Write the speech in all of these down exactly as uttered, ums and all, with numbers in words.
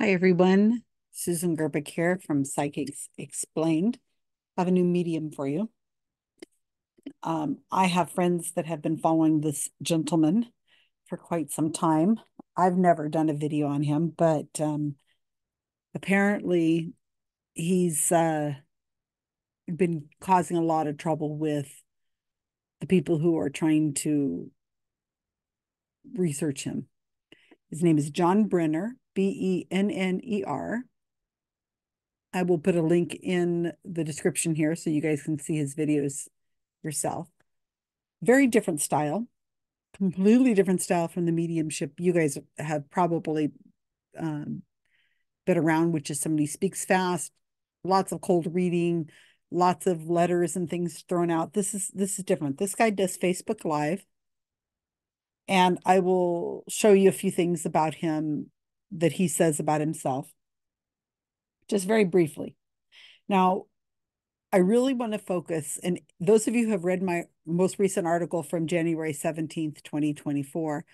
Hi, everyone. Susan Gerbic here from Psychics Explained. I have a new medium for you. Um, I have friends that have been following this gentleman for quite some time. I've never done a video on him, but um, apparently he's uh, been causing a lot of trouble with the people who are trying to research him. His name is John Benner. B E N N E R. I will put a link in the description here so you guys can see his videos yourself. Very different style, completely different style from the mediumship you guys have probably um, been around, which is somebody speaks fast, lots of cold reading, lots of letters and things thrown out. This is, this is different. This guy does Facebook Live, and I will show you a few things about him that he says about himself, just very briefly. Now, I really want to focus, and those of you who have read my most recent article from January seventeenth, twenty twenty-four,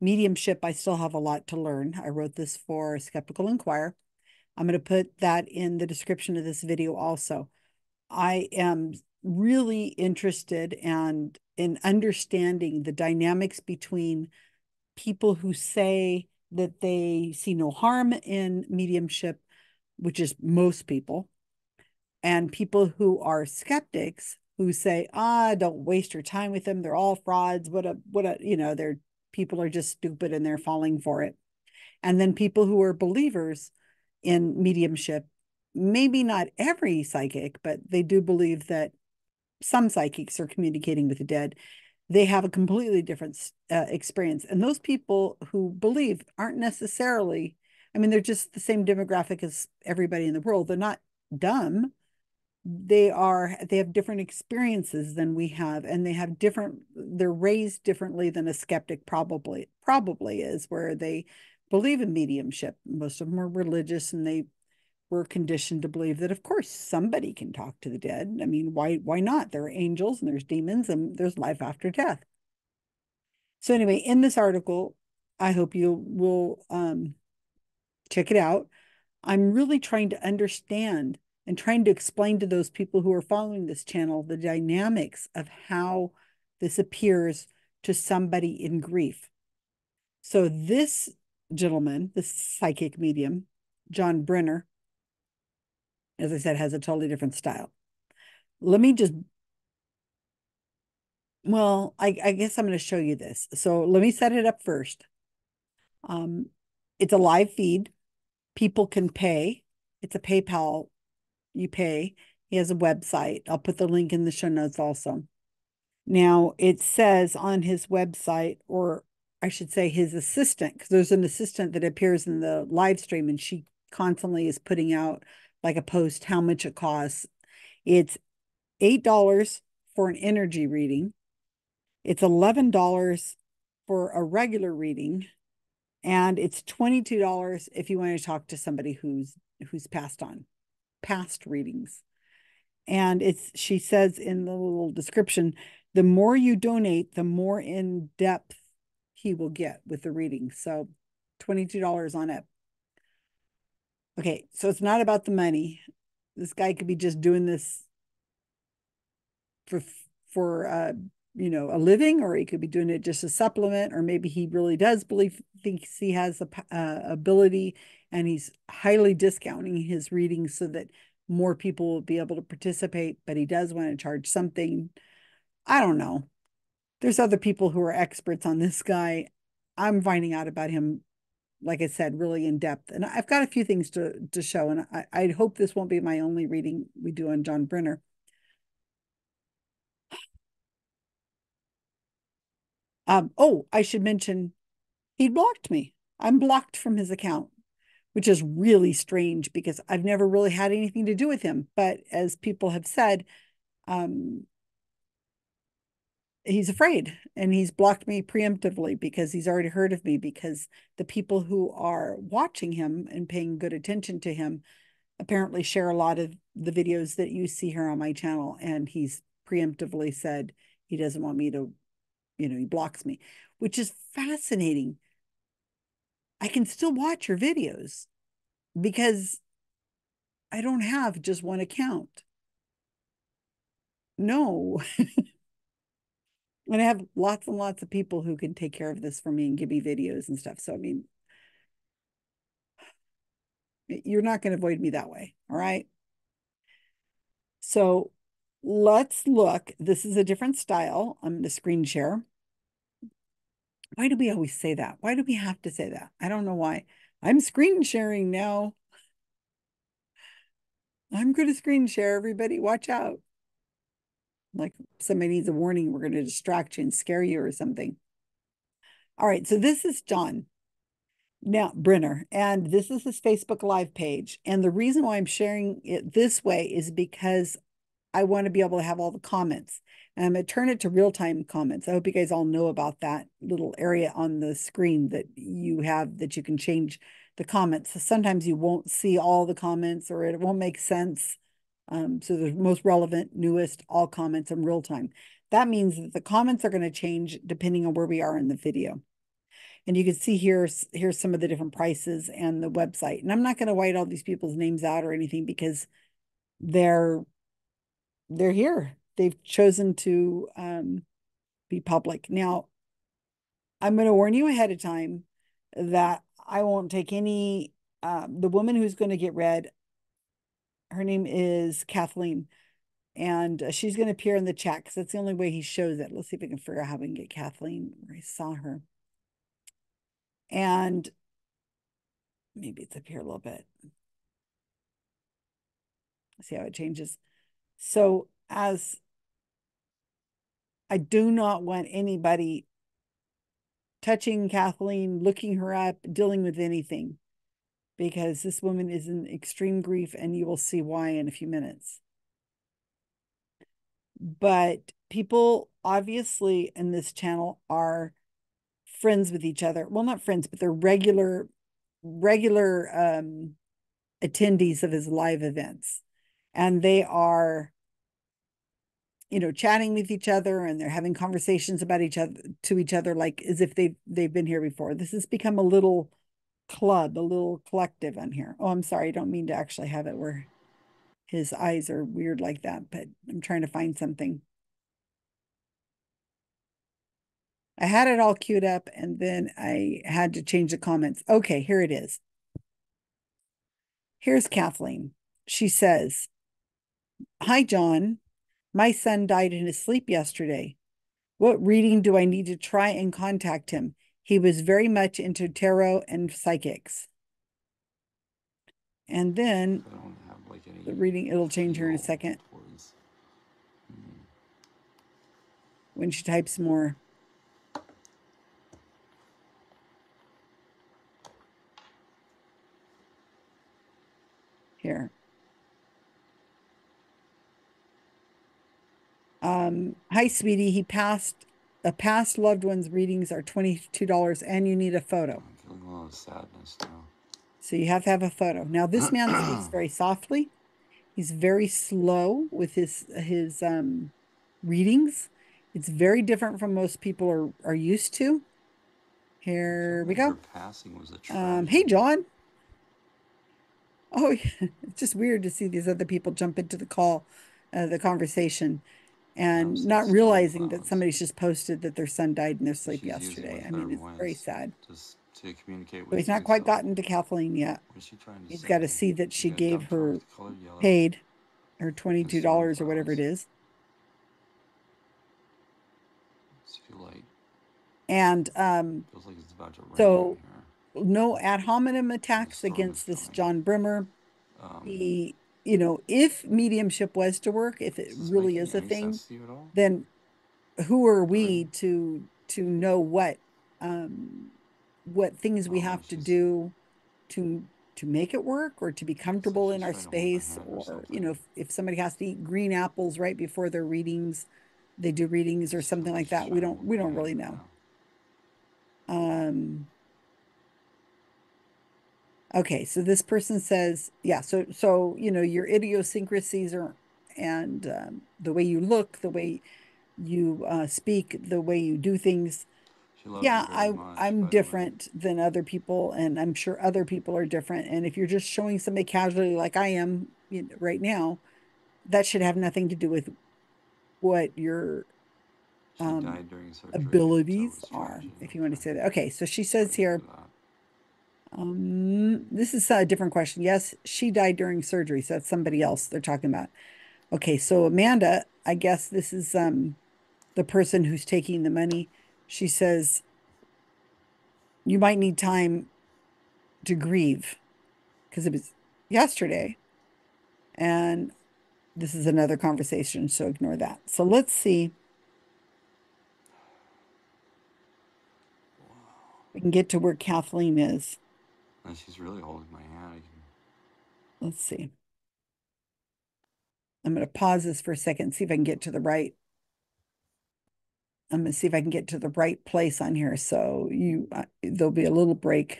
Mediumship, I still have a lot to learn. I wrote this for Skeptical Inquirer. I'm going to put that in the description of this video also. I am really interested and in understanding the dynamics between people who say that they see no harm in mediumship, which is most people, and people who are skeptics who say, ah, don't waste your time with them. They're all frauds. What a, what a, you know, they're, people are just stupid and they're falling for it. And then people who are believers in mediumship, maybe not every psychic, but they do believe that some psychics are communicating with the dead. They have a completely different uh, experience. And those people who believe aren't necessarily, I mean, they're just the same demographic as everybody in the world. They're not dumb. They are, they have different experiences than we have, and they have different, they're raised differently than a skeptic probably, probably is, where they believe in mediumship. Most of them are religious, and they were conditioned to believe that, of course, somebody can talk to the dead. I mean, why, why not? There are angels and there's demons and there's life after death. So anyway, in this article, I hope you will um, check it out. I'm really trying to understand and trying to explain to those people who are following this channel the dynamics of how this appears to somebody in grief. So this gentleman, this psychic medium, John Benner, as I said, has a totally different style. Let me just, well, I, I guess I'm going to show you this. So let me set it up first. Um, it's a live feed. People can pay. It's a PayPal. You pay. He has a website. I'll put the link in the show notes also. Now, it says on his website, or I should say his assistant, because there's an assistant that appears in the live stream, and she constantly is putting out like a post, how much it costs. It's eight dollars for an energy reading. It's eleven dollars for a regular reading. And it's twenty-two dollars if you want to talk to somebody who's who's passed on, past readings. And it's, she says in the little description, the more you donate, the more in depth he will get with the reading. So twenty-two dollars on it. Okay, so it's not about the money. This guy could be just doing this for, for uh, you know, a living, or he could be doing it just a supplement, or maybe he really does believe, thinks he has the uh, ability, and he's highly discounting his readings so that more people will be able to participate, but he does want to charge something. I don't know. There's other people who are experts on this guy. I'm finding out about him, like I said, really in depth. And I've got a few things to, to show, and I, I hope this won't be my only reading we do on John Benner. Um, oh, I should mention, he blocked me. I'm blocked from his account, which is really strange because I've never really had anything to do with him. But as people have said, um, he's afraid, and he's blocked me preemptively because he's already heard of me, because the people who are watching him and paying good attention to him apparently share a lot of the videos that you see here on my channel. And he's preemptively said he doesn't want me to, you know, he blocks me, which is fascinating. I can still watch your videos. because I don't have just one account. No. And I have lots and lots of people who can take care of this for me and give me videos and stuff. So, I mean, you're not going to avoid me that way. All right. So let's look. This is a different style. I'm going to screen share. Why do we always say that? Why do we have to say that? I don't know why. I'm screen sharing now. I'm going to screen share, everybody. Watch out. Like somebody needs a warning, we're going to distract you and scare you or something. All right, so this is John now Benner, and this is his Facebook Live page. And the reason why I'm sharing it this way is because I want to be able to have all the comments. And I'm going to turn it to real-time comments. I hope you guys all know about that little area on the screen that you have that you can change the comments. So sometimes you won't see all the comments or it won't make sense. Um, so the most relevant, newest, all comments in real time. That means that the comments are going to change depending on where we are in the video. And you can see here, here's some of the different prices and the website. And I'm not going to white all these people's names out or anything because they're, they're here. They've chosen to um, be public. Now, I'm going to warn you ahead of time that I won't take any, uh, the woman who's going to get read, her name is Kathleen, and she's going to appear in the chat because that's the only way he shows it. Let's see if we can figure out how we can get Kathleen where I saw her. And maybe it's up here a little bit. Let's see how it changes. So as I do not want anybody touching Kathleen, looking her up, dealing with anything, because this woman is in extreme grief, and you will see why in a few minutes. But people, obviously, in this channel are friends with each other. Well, not friends, but they're regular, regular um, attendees of his live events. And they are, you know, chatting with each other, and they're having conversations about each other, to each other, like as if they've, they've been here before. This has become a little club, a little collective on here. Oh, I'm sorry. I don't mean to actually have it where his eyes are weird like that, but I'm trying to find something. I had it all queued up and then I had to change the comments. Okay, here it is. Here's Kathleen. She says, "Hi, John. My son died in his sleep yesterday. What reading do I need to try and contact him? He was very much into tarot and psychics." And then I don't have like any the reading, it'll change here in a second. Mm. When she types more. Here. Um, "Hi, sweetie. He passed. A past loved one's readings are twenty-two dollars, and you need a photo." I'm feeling a little sadness now. So you have to have a photo. Now, this man speaks very softly. He's very slow with his his um, readings. It's very different from most people are, are used to. Here we go. Passing was a um, "Hey, John." Oh, yeah. It's just weird to see these other people jump into the call, uh, the conversation. And not realizing that somebody's just posted that their son died in their sleep yesterday. I mean, it's very sad. Just to communicate with but he's not quite gotten to Kathleen yet. He's got to see that she gave her, paid her twenty-two dollars or whatever it is. And um, so no ad hominem attacks against this John Benner. He... You know, if mediumship was to work, if it really is a thing, then who are we to to know what um, what things we have to do to to make it work or to be comfortable in our space? Or, you know, if, if somebody has to eat green apples right before their readings, they do readings or something like that. We don't we don't really know. Um. Okay, so this person says, yeah, so, so you know, your idiosyncrasies are, and um, the way you look, the way you uh, speak, the way you do things She loves yeah, I, much, I'm different than other people, and I'm sure other people are different. And if you're just showing somebody casually like I am you know, right now, that should have nothing to do with what your um, abilities are, if you want to say that. Okay, so she says here, um, this is a different question. Yes, she died during surgery, so that's somebody else they're talking about. Okay, so Amanda, I guess this is um, the person who's taking the money. She says, you might need time to grieve because it was yesterday. And this is another conversation, so ignore that. So let's see. We can get to where Kathleen is. And she's really holding my hand. I can... Let's see. I'm going to pause this for a second, see if I can get to the right. I'm going to see if I can get to the right place on here. So you, uh, there'll be a little break.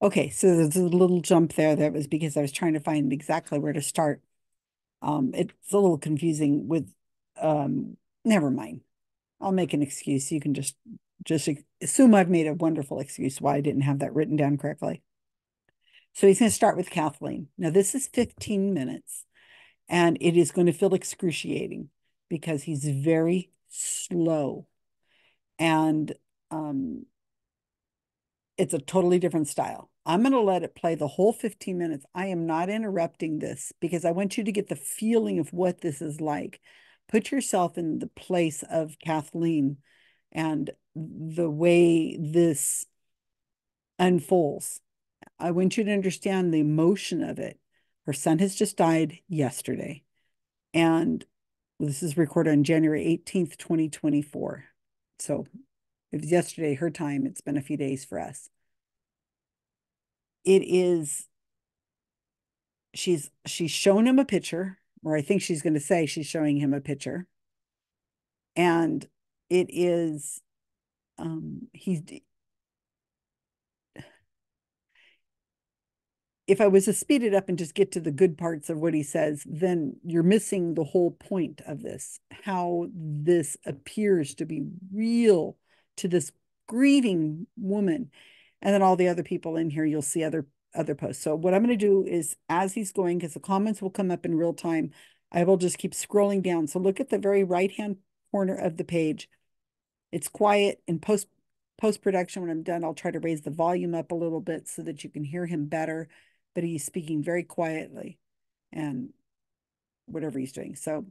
Okay, so there's a little jump there. That was because I was trying to find exactly where to start. Um, it's a little confusing with, um, never mind. I'll make an excuse. You can just, just assume I've made a wonderful excuse why I didn't have that written down correctly. So he's going to start with Kathleen. Now, this is fifteen minutes, and it is going to feel excruciating because he's very slow. And um, it's a totally different style. I'm going to let it play the whole fifteen minutes. I am not interrupting this because I want you to get the feeling of what this is like. Put yourself in the place of Kathleen and the way this unfolds. I want you to understand the emotion of it. Her son has just died yesterday. And this is recorded on January eighteenth, twenty twenty-four. So it was yesterday, her time. It's been a few days for us. It is, she's, she's shown him a picture, or I think she's going to say she's showing him a picture. And it is, um, he's, if I was to speed it up and just get to the good parts of what he says, then you're missing the whole point of this, how this appears to be real to this grieving woman. And then all the other people in here, you'll see other other posts. So what I'm going to do is, as he's going, because the comments will come up in real time, I will just keep scrolling down. So look at the very right-hand corner of the page. It's quiet. In post, post-production, when I'm done, I'll try to raise the volume up a little bit so that you can hear him better. But he's speaking very quietly and whatever he's doing. So,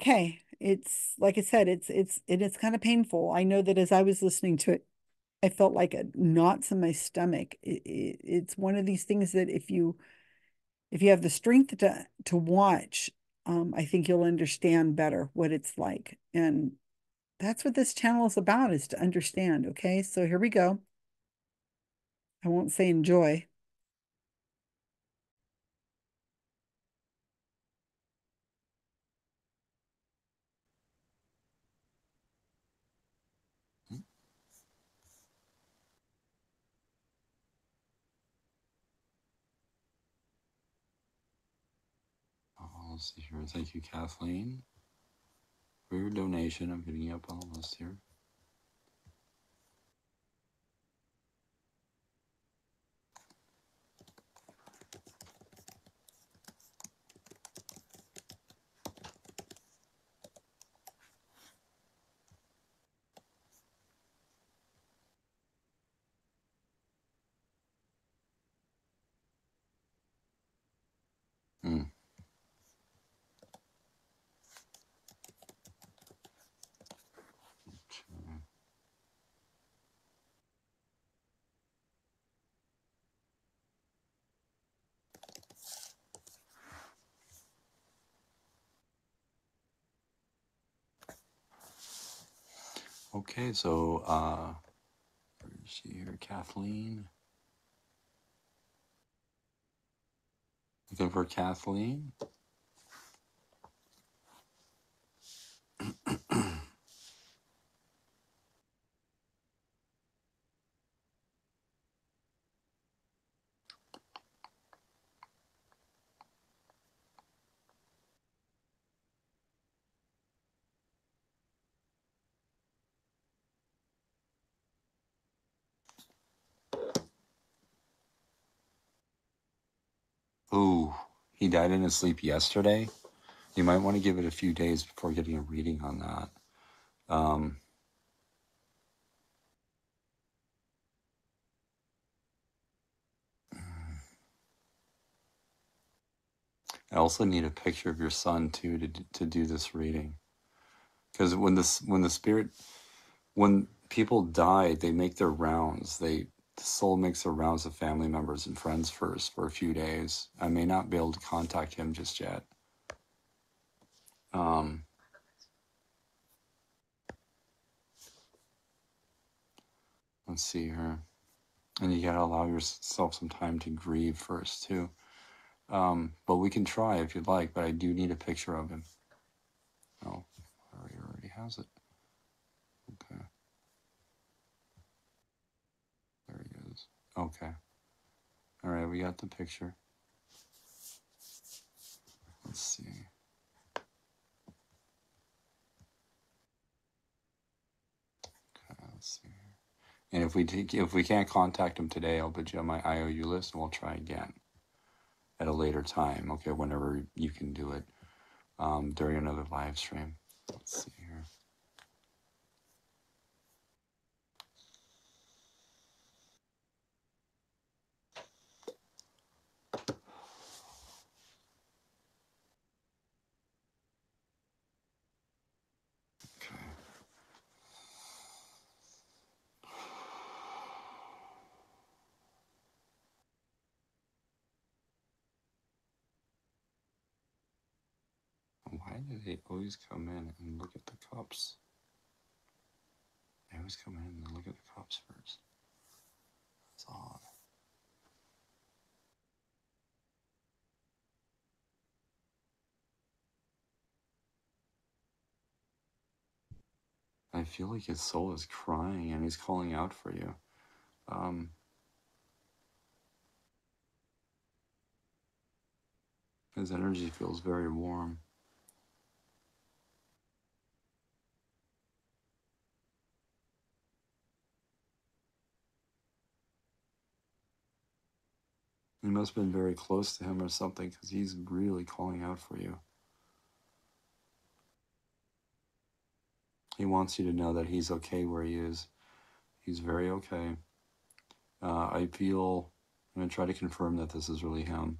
okay, it's like I said, it's it's it is kind of painful. I know that as I was listening to it, I felt like a knots in my stomach. It, it, it's one of these things that if you if you have the strength to to watch, um, I think you'll understand better what it's like. And that's what this channel is about, is to understand. Okay, so here we go. I won't say enjoy. Let's see here. Thank you, Kathleen, for your donation. I'm getting up on the list here. Hmm. Okay, so uh, where is she here? Kathleen. Looking for Kathleen. Ooh, he died in his sleep yesterday? You might want to give it a few days before getting a reading on that. Um, I also need a picture of your son too to to do this reading, because when this when the spirit when people die, they make their rounds. They the soul makes their rounds of family members and friends first for a few days. I may not be able to contact him just yet. Um, let's see here, and you gotta allow yourself some time to grieve first too. Um, but we can try if you'd like, but I do need a picture of him. Oh, he already has it. Okay. There he is. Okay. All right, we got the picture. Let's see. Okay, let's see. And if we take, if we can't contact him today, I'll put you on my I O U list and we'll try again at a later time, okay, whenever you can do it, um, during another live stream. Let's see here. Why do they always come in and look at the cups? They always come in and look at the cups first. That's odd. I feel like his soul is crying and he's calling out for you. Um... His energy feels very warm. You must have been very close to him or something, because he's really calling out for you. He wants you to know that he's okay where he is. He's very okay. Uh, I feel... I'm going to try to confirm that this is really him.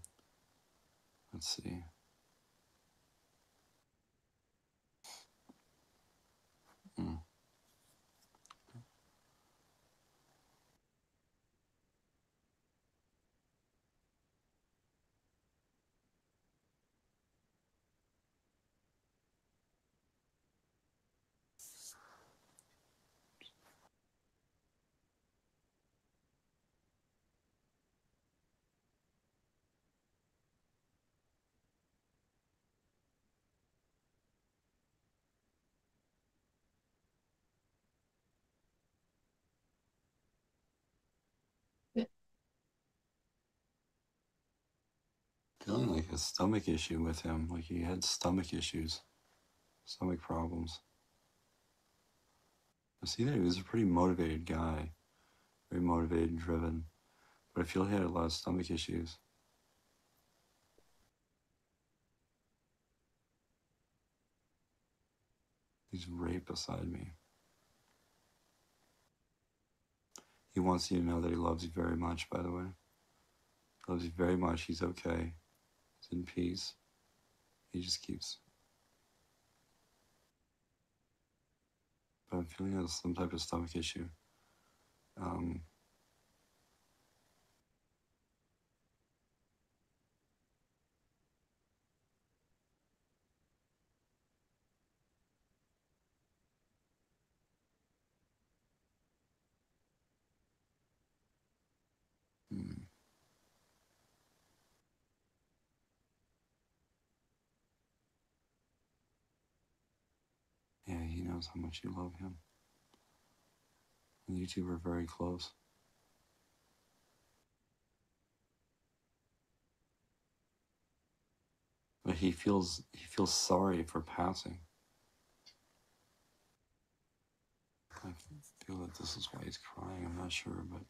Let's see. Hmm. Feeling like a stomach issue with him, like he had stomach issues, stomach problems. I see that he was a pretty motivated guy, very motivated and driven, but I feel he had a lot of stomach issues. He's right beside me. He wants you to know that he loves you very much, by the way. Loves you very much, he's okay. He's in peace. He just keeps. But I'm feeling like some type of stomach issue. Um, hmm. Yeah, he knows how much you love him. And you two were very close. But he feels he feels sorry for passing. I feel that this is why he's crying, I'm not sure, but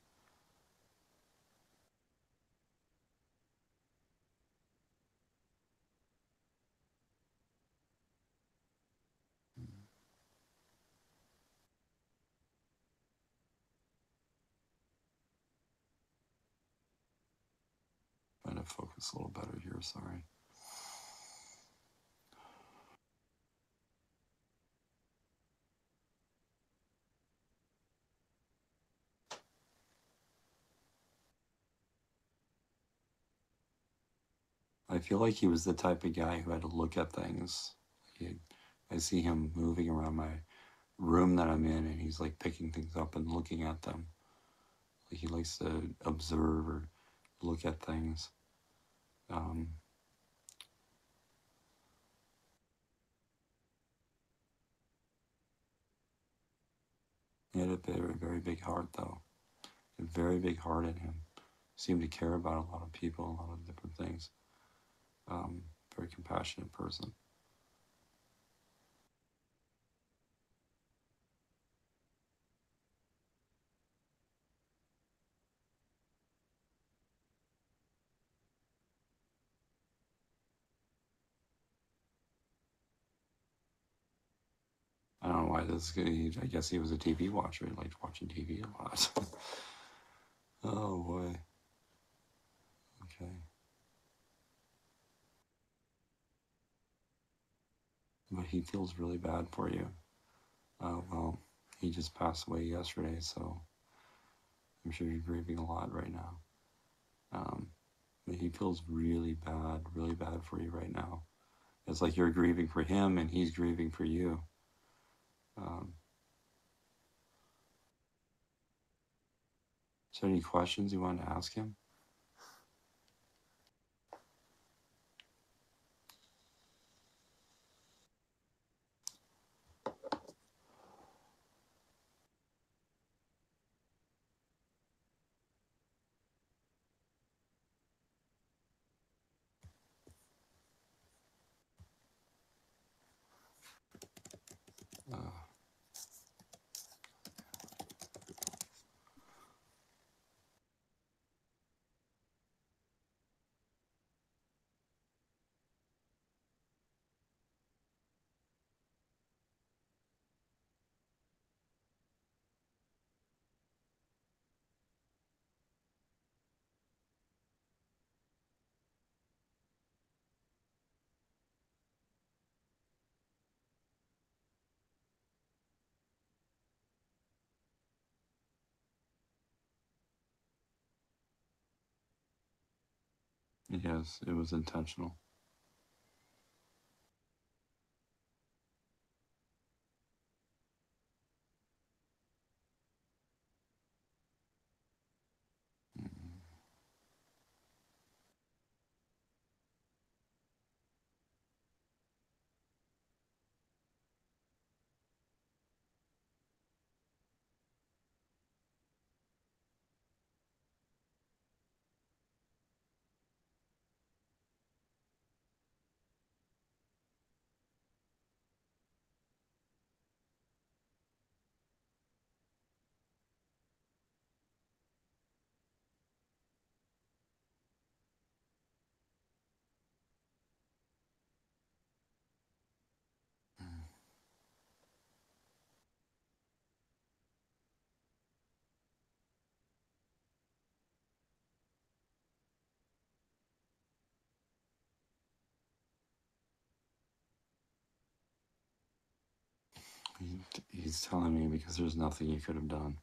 focus a little better here, sorry. I feel like he was the type of guy who had to look at things. He, I see him moving around my room that I'm in, and he's like picking things up and looking at them. Like he likes to observe or look at things. Um, he had a very, very big heart, though. A very big heart in him. Seemed to care about a lot of people, a lot of different things. Um, very compassionate person. I don't know why this is, I guess he was a T V watcher. He liked watching T V a lot. Oh boy. Okay. But he feels really bad for you. Uh, well, he just passed away yesterday, so I'm sure you're grieving a lot right now. Um, but he feels really bad, really bad for you right now. It's like you're grieving for him and he's grieving for you. Um, is there any questions you wanted to ask him? Yes, it was intentional. He's telling me because there's nothing you could have done.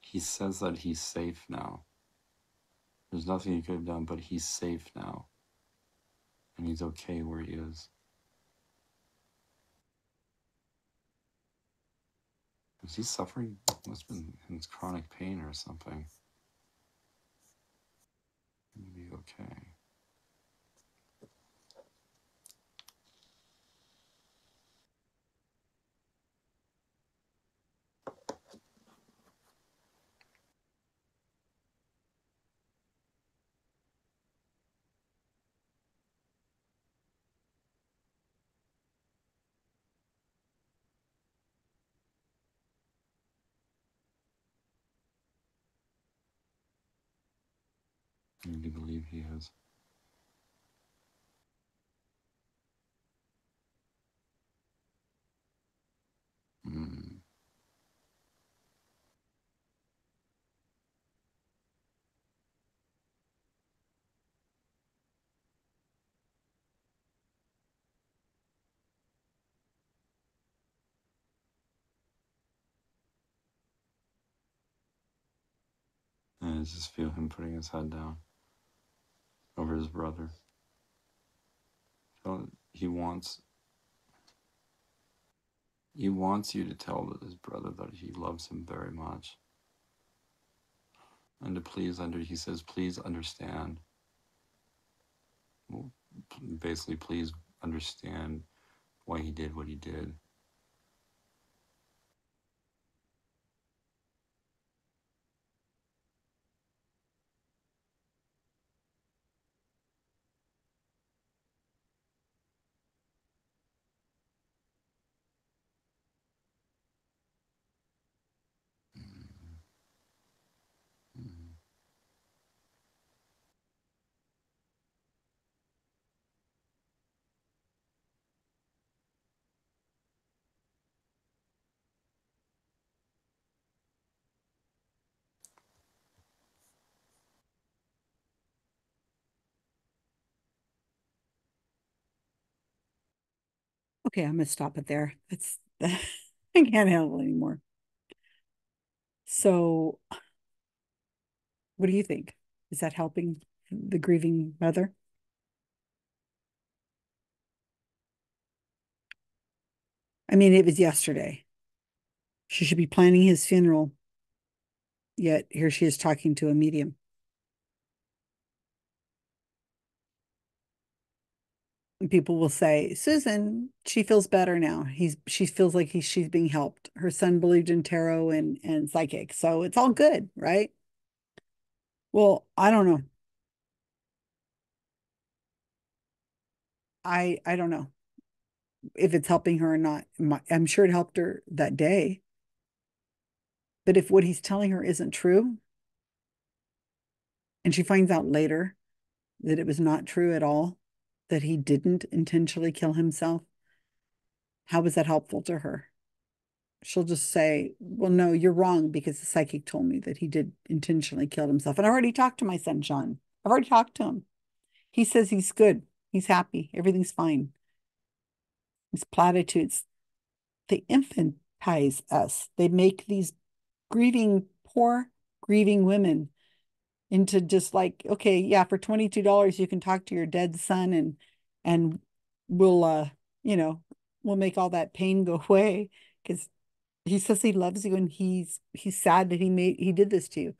He says that he's safe now. There's nothing you could have done, but he's safe now. And he's okay where he is. Is he suffering? Must have been in chronic pain or something. Be okay. I do believe he is. Hmm. I just feel him putting his head down over his brother. He wants, he wants you to tell his brother that he loves him very much. And to please under, he says, please understand. Well, basically, please understand why he did what he did. Okay, I'm going to stop it there. It's, I can't handle it anymore. So what do you think? Is that helping the grieving mother? I mean, it was yesterday. She should be planning his funeral. Yet here she is talking to a medium. People will say, Susan, she feels better now. He's she feels like he, she's being helped. Her son believed in tarot and, and psychic. So it's all good, right? Well, I don't know. I I don't know if it's helping her or not. I'm sure it helped her that day. But if what he's telling her isn't true, and she finds out later that it was not true at all, that he didn't intentionally kill himself, how was that helpful to her? She'll just say, well, no, you're wrong because the psychic told me that he did intentionally kill himself. And I already talked to my son, John. I've already talked to him. He says he's good. He's happy. Everything's fine. These platitudes, they infantize us. They make these grieving, poor, grieving women into just like, okay, yeah, for twenty-two dollars, you can talk to your dead son and and we'll, uh, you know, we'll make all that pain go away because he says he loves you and he's he's sad that he made he did this to you.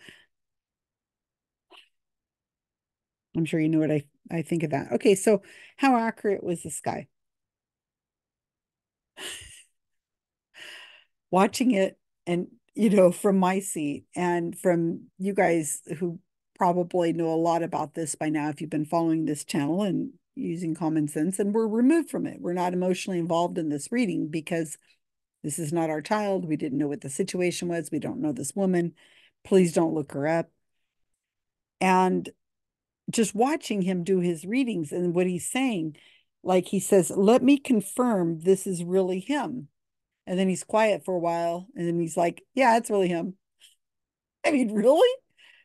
I'm sure you know what I, I think of that. Okay, so how accurate was this guy? Watching it and, you know, from my seat and from you guys who probably know a lot about this by now if you've been following this channel and using common sense, and we're removed from it. We're not emotionally involved in this reading because this is not our child. We didn't know what the situation was. We don't know this woman. Please don't look her up. And just watching him do his readings and what he's saying, like he says, let me confirm this is really him. And then he's quiet for a while. And then he's like, yeah, it's really him. I mean, really?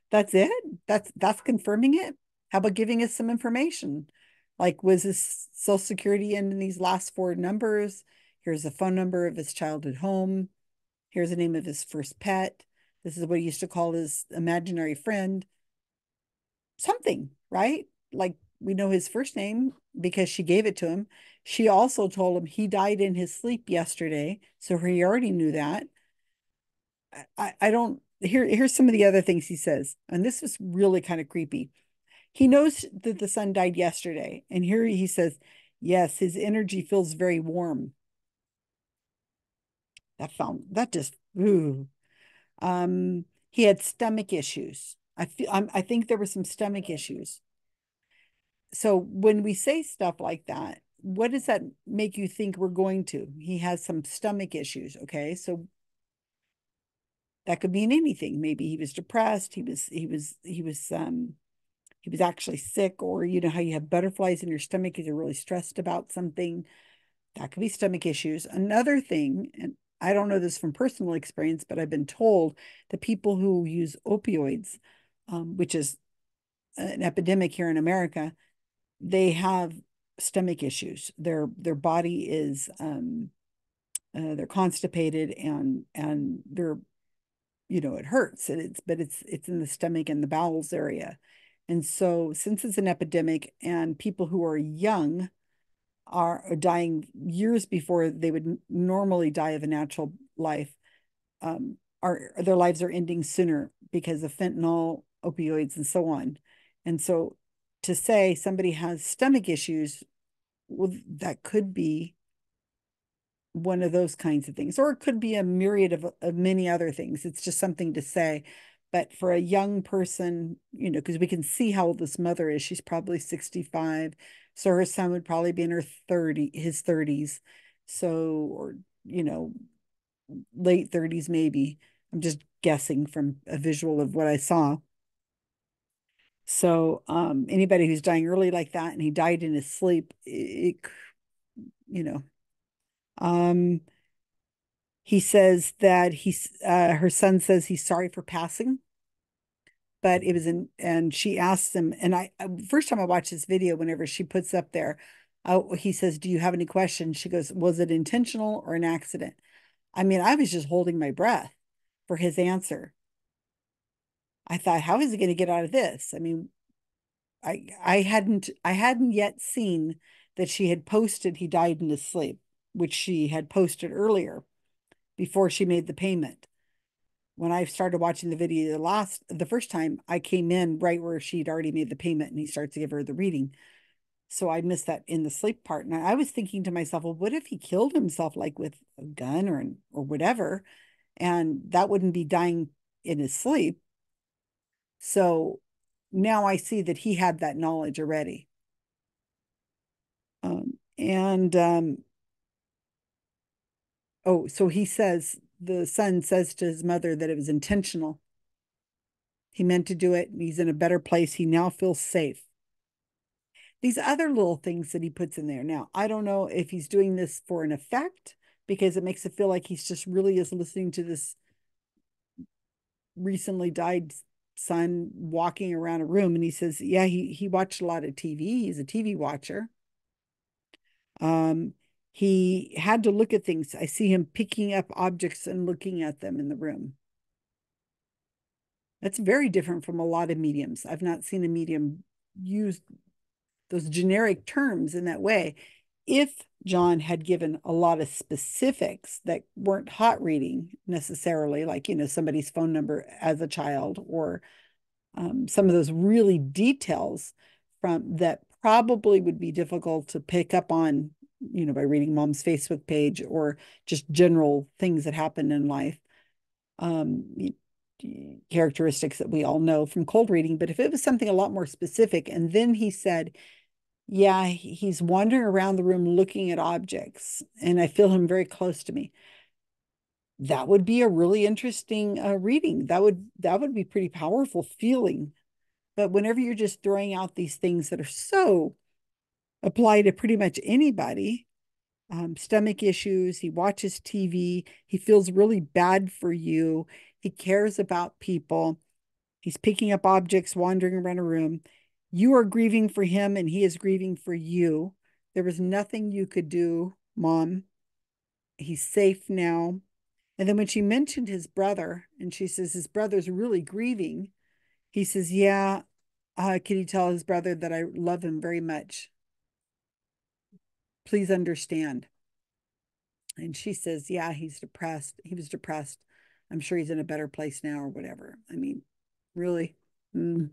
That's it? That's that's confirming it? How about giving us some information? Like, was his social security end in these last four numbers? Here's the phone number of his childhood home. Here's the name of his first pet. This is what he used to call his imaginary friend. Something, right? Like, we know his first name because she gave it to him. She also told him he died in his sleep yesterday. So he already knew that. I, I don't... Here, here's some of the other things he says. And this is really kind of creepy. He knows that the son died yesterday. And here he says, yes, his energy feels very warm. That found, that just, ooh. Um, he had stomach issues. I feel, I'm, I think there were some stomach issues. So when we say stuff like that, what does that make you think we're going to? He has some stomach issues. Okay. So that could mean anything. Maybe he was depressed. He was, he was, he was, um, he was actually sick, or you know how you have butterflies in your stomach because you're really stressed about something. That could be stomach issues. Another thing, and I don't know this from personal experience, but I've been told that people who use opioids, um, which is an epidemic here in America, they have stomach issues. Their their body is, um, uh, they're constipated and and they're you know, it hurts, and it's, but it's, it's in the stomach and the bowels area. And so since it's an epidemic and people who are young are dying years before they would normally die of a natural life, um, are, their lives are ending sooner because of fentanyl, opioids, and so on. And so to say somebody has stomach issues, well, that could be one of those kinds of things, or it could be a myriad of, of many other things. It's just something to say. But for a young person, you know, because we can see how old this mother is, she's probably sixty-five. So her son would probably be in her thirty, his thirties. So, or, you know, late thirties, maybe. I'm just guessing from a visual of what I saw. So um, anybody who's dying early like that, and he died in his sleep, it, you know, um, he says that he, uh, her son says he's sorry for passing, but it was in, and she asks him, and I, first time I watched this video, whenever she puts up there, I, he says, do you have any questions? She goes, was it intentional or an accident? I mean, I was just holding my breath for his answer. I thought, how is he going to get out of this? I mean, I I hadn't I hadn't yet seen that she had posted he died in his sleep, which she had posted earlier before she made the payment. When I started watching the video the last the first time, I came in right where she'd already made the payment, and he starts to give her the reading. So I missed that in the sleep part. And I was thinking to myself, well, what if he killed himself, like with a gun or or whatever, and that wouldn't be dying in his sleep. So now I see that he had that knowledge already. Um, and, um, oh, so he says, the son says to his mother that it was intentional. He meant to do it. And he's in a better place. He now feels safe. These other little things that he puts in there. Now, I don't know if he's doing this for an effect, because it makes it feel like he's just really is listening to this recently died son walking around a room, and he says, yeah, he he watched a lot of T V. He's a T V watcher. Um, he had to look at things. I see him picking up objects and looking at them in the room. That's very different from a lot of mediums. I've not seen a medium use those generic terms in that way. If John had given a lot of specifics that weren't hot reading necessarily, like, you know, somebody's phone number as a child, or um, some of those really details from that probably would be difficult to pick up on, you know, by reading mom's Facebook page or just general things that happen in life, um, characteristics that we all know from cold reading. But if it was something a lot more specific, and then he said, yeah, he's wandering around the room looking at objects, and I feel him very close to me. That would be a really interesting uh, reading. That would that would be pretty powerful feeling. But whenever you're just throwing out these things that are so applied to pretty much anybody, um, stomach issues, he watches T V, he feels really bad for you, he cares about people, he's picking up objects, wandering around a room. You are grieving for him, and he is grieving for you. There was nothing you could do, Mom. He's safe now. And then when she mentioned his brother, and she says his brother's really grieving, he says, yeah, uh, can you tell his brother that I love him very much? Please understand. And she says, yeah, he's depressed. He was depressed. I'm sure he's in a better place now, or whatever. I mean, really. Mm.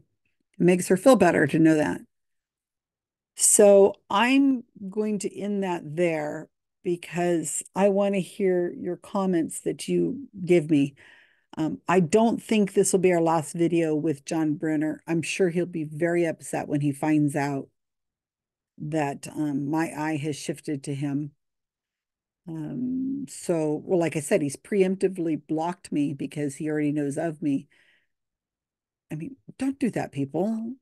It makes her feel better to know that. So I'm going to end that there, because I want to hear your comments that you give me. Um, I don't think this will be our last video with John Benner. I'm sure he'll be very upset when he finds out that um, my eye has shifted to him. Um, so, well, like I said, he's preemptively blocked me because he already knows of me. I mean, don't do that, people.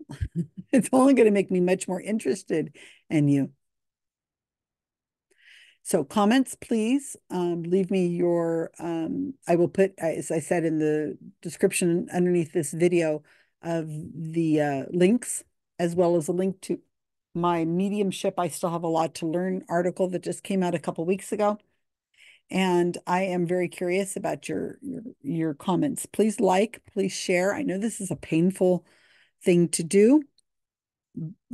It's only going to make me much more interested in you. So comments, please. Um, leave me your, um, I will put, as I said in the description underneath this video, of the uh, links, as well as a link to my mediumship, I Still Have a Lot to Learn article that just came out a couple weeks ago. And I am very curious about your, your, your comments. Please like, please share. I know this is a painful thing to do,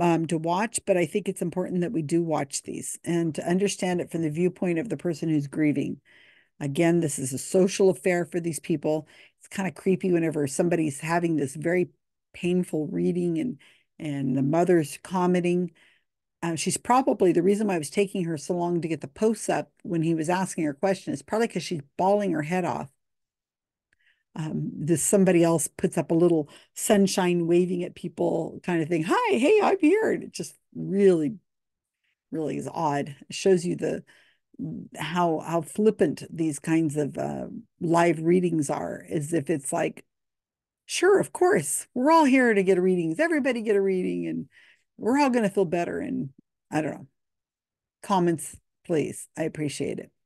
um, to watch, but I think it's important that we do watch these and to understand it from the viewpoint of the person who's grieving. Again, this is a social affair for these people. It's kind of creepy whenever somebody's having this very painful reading and, and the mother's commenting. Uh, she's probably, the reason why it was taking her so long to get the posts up when he was asking her question is probably because she's bawling her head off. Um, this somebody else puts up a little sunshine waving at people kind of thing. Hi, hey, I'm here. And it just really, really is odd. It shows you the how how flippant these kinds of uh, live readings are, as if it's like, sure, of course, we're all here to get a reading. Everybody get a reading, and we're all going to feel better. And I don't know. Comments, please. I appreciate it.